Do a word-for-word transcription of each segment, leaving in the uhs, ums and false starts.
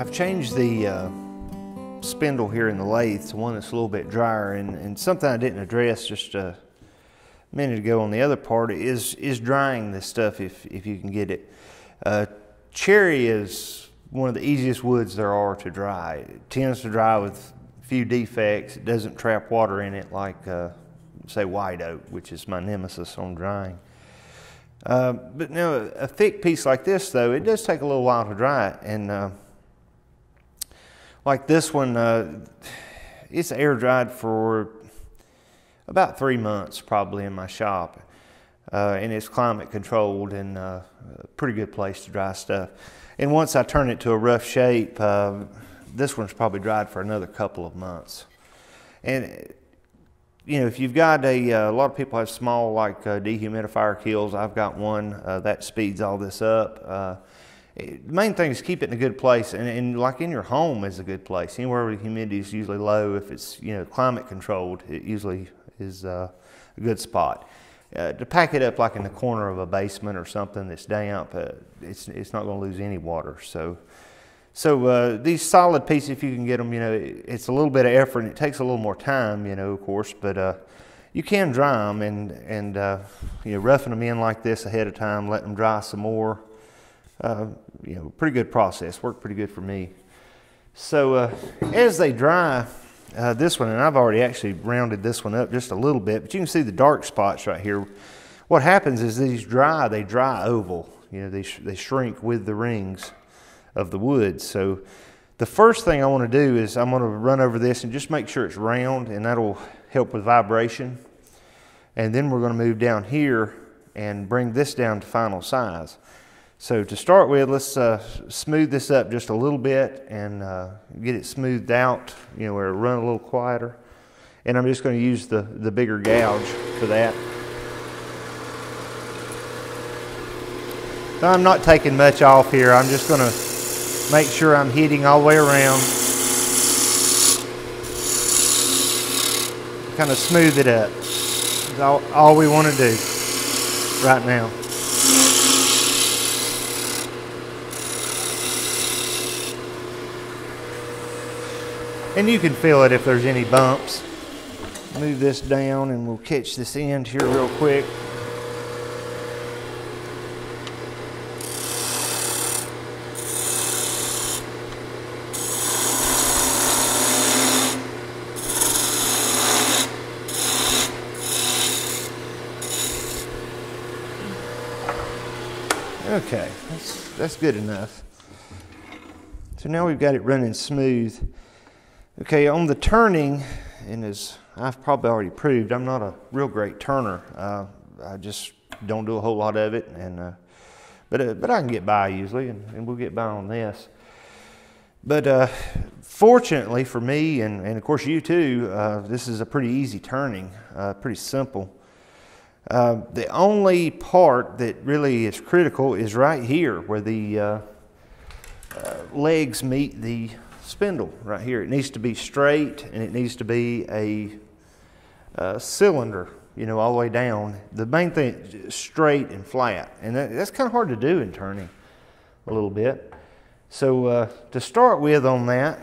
I've changed the uh, spindle here in the lathe to one that's a little bit drier, and, and something I didn't address just a minute ago on the other part is is drying this stuff if, if you can get it. Uh, cherry is one of the easiest woods there are to dry. It tends to dry with few defects. It doesn't trap water in it like uh, say white oak, which is my nemesis on drying. Uh, but now a thick piece like this though, it does take a little while to dry it, and uh, like this one, uh, it's air dried for about three months probably in my shop, uh, and it's climate controlled and uh, a pretty good place to dry stuff. And once I turn it to a rough shape, uh, this one's probably dried for another couple of months. And you know, if you've got a, uh, a lot of people have small like uh, dehumidifier kilns. I've got one uh, that speeds all this up. Uh, it, the main thing is keep it in a good place, and, and like in your home is a good place. Anywhere where the humidity is usually low, if it's you know climate controlled, it usually is uh, a good spot. Uh, to pack it up like in the corner of a basement or something that's damp, uh, it's it's not going to lose any water. So. So uh, these solid pieces, if you can get them, you know, it's a little bit of effort and it takes a little more time, you know, of course, but uh, you can dry them and, and uh, you know, roughing them in like this ahead of time, letting them dry some more, uh, you know, pretty good process, worked pretty good for me. So uh, as they dry, uh, this one, and I've already actually rounded this one up just a little bit, but you can see the dark spots right here. What happens is these dry, they dry oval, you know, they, sh they shrink with the rings of the wood. So the first thing I want to do is I'm going to run over this and just make sure it's round, and that'll help with vibration. And then we're going to move down here and bring this down to final size. So to start with, let's uh, smooth this up just a little bit and uh, get it smoothed out, you know, where it'll run a little quieter. And I'm just going to use the, the bigger gouge for that. Now I'm not taking much off here. I'm just going to make sure I'm hitting all the way around. Kind of smooth it up. That's all, all we want to do right now. And you can feel it if there's any bumps. Move this down and we'll catch this end here real quick. Okay, that's, that's good enough. So now we've got it running smooth. Okay, on the turning, and as I've probably already proved, I'm not a real great turner. Uh, I just don't do a whole lot of it, and uh, but, uh, but I can get by usually, and, and we'll get by on this. But uh, fortunately for me, and, and of course you too, uh, this is a pretty easy turning, uh, pretty simple. Uh, the only part that really is critical is right here where the uh, uh, legs meet the spindle right here. It needs to be straight and it needs to be a, a cylinder, you know, all the way down. The main thing is straight and flat, and that, that's kind of hard to do in turning a little bit. So uh, to start with on that,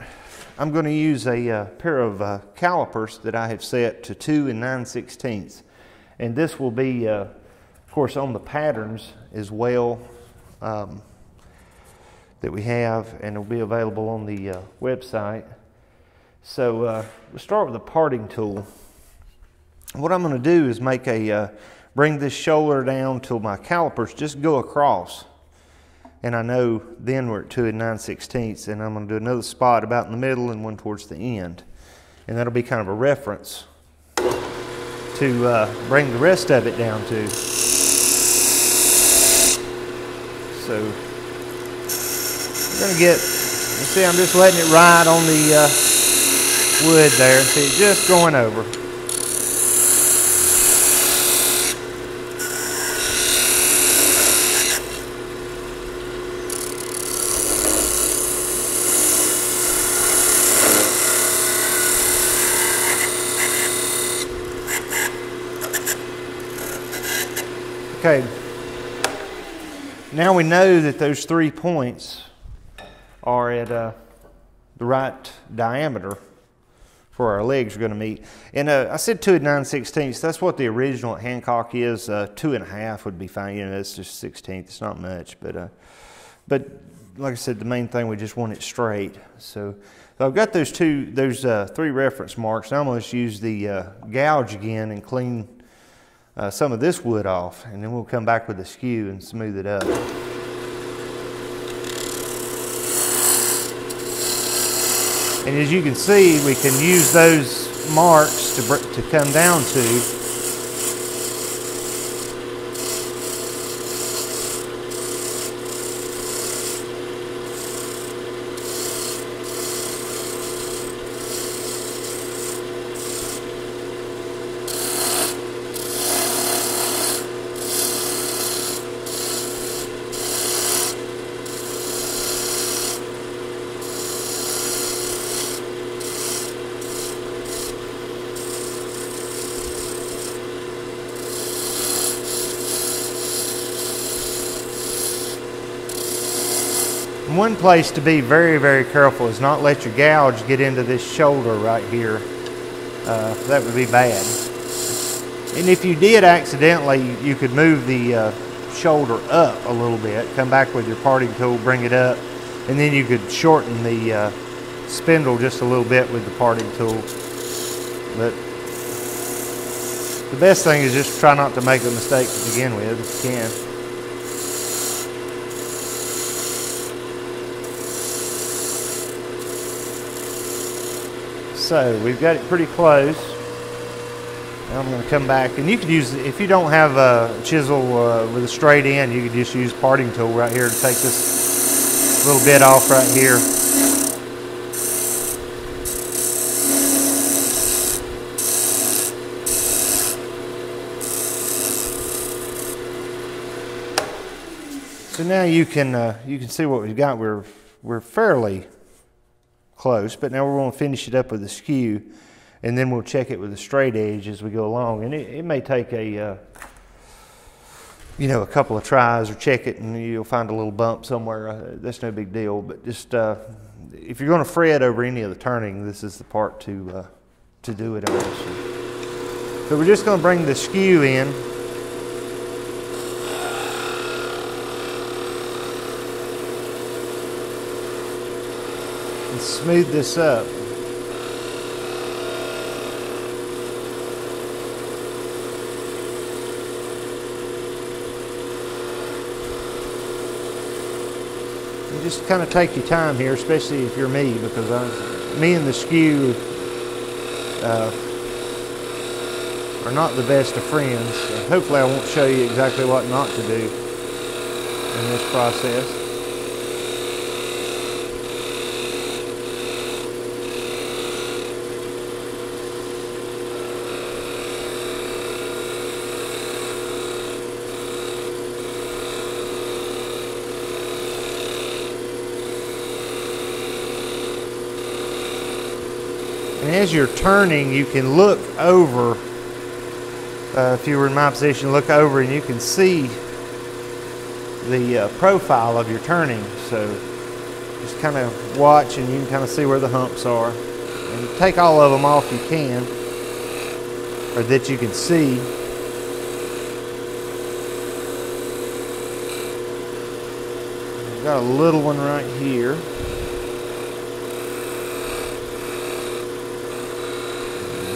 I'm going to use a uh, pair of uh, calipers that I have set to two and nine sixteenths. And this will be, uh, of course, on the patterns as well um, that we have, and it'll be available on the uh, website. So uh, we'll start with a parting tool. What I'm going to do is make a uh, bring this shoulder down till my calipers just go across, and I know then we're at two and nine sixteenths. And I'm going to do another spot about in the middle and one towards the end, and that'll be kind of a reference to uh, bring the rest of it down to. So we're gonna get, you see I'm just letting it ride on the uh, wood there. See, it's just going over. Okay, now we know that those three points are at uh, the right diameter for our legs are going to meet. And uh, I said two and nine sixteenths. That's what the original at Hancock is. Uh, two and a half would be fine. You know, that's just sixteenth. It's not much, but uh, but like I said, the main thing, we just want it straight. So, so I've got those two, those uh, three reference marks. Now I'm going to just use the uh, gouge again and clean uh, some of this wood off, and then we'll come back with the skew and smooth it up. And as you can see, we can use those marks to, to come down to. One place to be very, very careful is not let your gouge get into this shoulder right here. Uh, that would be bad. And if you did accidentally, you could move the uh, shoulder up a little bit, come back with your parting tool, bring it up, and then you could shorten the uh, spindle just a little bit with the parting tool. But the best thing is just try not to make the mistake to begin with if you can. So we've got it pretty close. Now I'm going to come back, and you could use, if you don't have a chisel uh, with a straight end, you could just use parting tool right here to take this little bit off right here. So now you can uh, you can see what we've got. We're we're fairly close, but now we're going to finish it up with a skew, and then we'll check it with a straight edge as we go along. And it, it may take a uh, you know, a couple of tries, or check it and you'll find a little bump somewhere. Uh, that's no big deal. But just uh, if you're going to fret over any of the turning, this is the part to uh, to do it on. So we're just going to bring the skew in. Smooth this up. And just kind of take your time here, especially if you're me, because I, me and the skew uh, are not the best of friends. So hopefully I won't show you exactly what not to do in this process. And as you're turning, you can look over, uh, if you were in my position, look over and you can see the uh, profile of your turning. So just kind of watch, and you can kind of see where the humps are. And take all of them off you can, or that you can see. We've got a little one right here.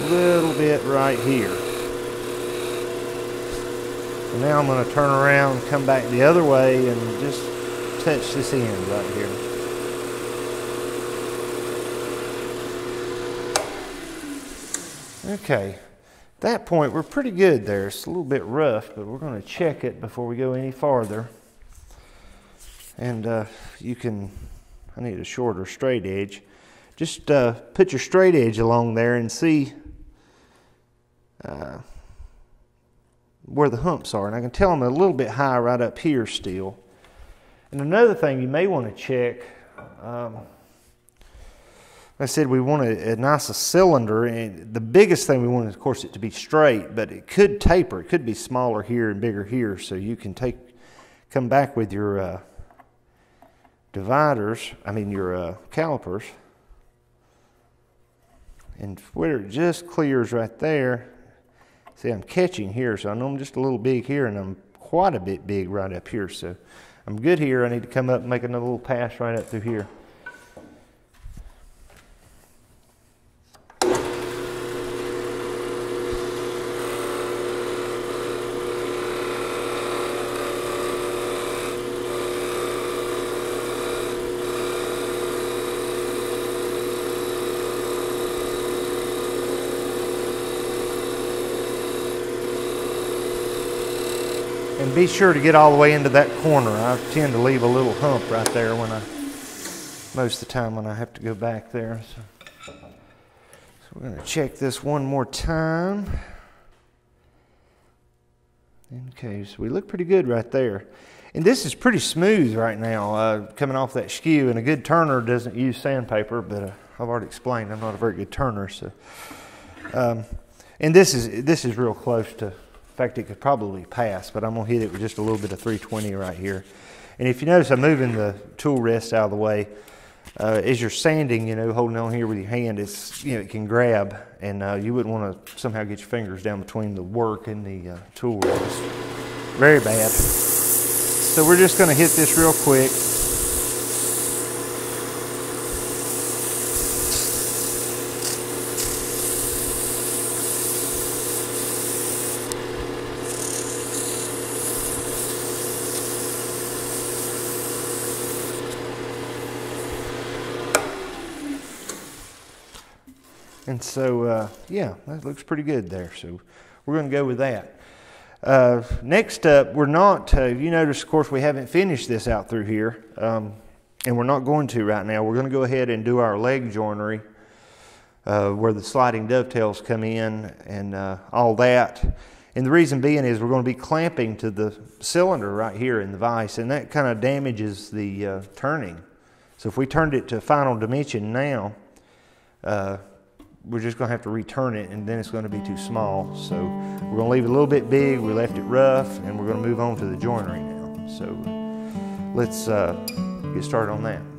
Little bit right here. And now I'm going to turn around, come back the other way, and just touch this end right here. Okay, at that point we're pretty good there. It's a little bit rough, but we're going to check it before we go any farther. And uh, you can, I need a shorter straight edge. Just uh, put your straight edge along there and see Uh, where the humps are, and I can tell them a little bit high right up here still. And another thing you may want to check, um, I said we want a, a nicer cylinder, and the biggest thing we want is, of course, it to be straight, but it could taper. It could be smaller here and bigger here, so you can take, come back with your uh, dividers, I mean your uh, calipers, and where it just clears right there. See, I'm catching here, so I know I'm just a little big here, and I'm quite a bit big right up here, so I'm good here. I need to come up and make another little pass right up through here. And be sure to get all the way into that corner. I tend to leave a little hump right there when I, most of the time when I have to go back there. So, so we're going to check this one more time. Okay, so we look pretty good right there. And this is pretty smooth right now, uh, coming off that skew. And a good turner doesn't use sandpaper, but uh, I've already explained I'm not a very good turner. So, um, and this is this is real close to. In fact, it could probably pass, but I'm going to hit it with just a little bit of three twenty right here. And if you notice, I'm moving the tool rest out of the way. Uh, as you're sanding, you know, holding on here with your hand, it's, you know, it can grab, and uh, you wouldn't want to somehow get your fingers down between the work and the uh, tool rest. Very bad. So we're just going to hit this real quick. And so, uh, yeah, that looks pretty good there. So we're going to go with that. Uh, next up, we're not, uh, you notice, of course, we haven't finished this out through here. Um, and we're not going to right now. We're going to go ahead and do our leg joinery uh, where the sliding dovetails come in and uh, all that. And the reason being is we're going to be clamping to the cylinder right here in the vise. And that kind of damages the uh, turning. So if we turned it to final dimension now, uh, we're just going to have to return it, and then it's going to be too small. So we're going to leave it a little bit big. We left it rough, and we're going to move on to the joinery now. So let's uh, get started on that.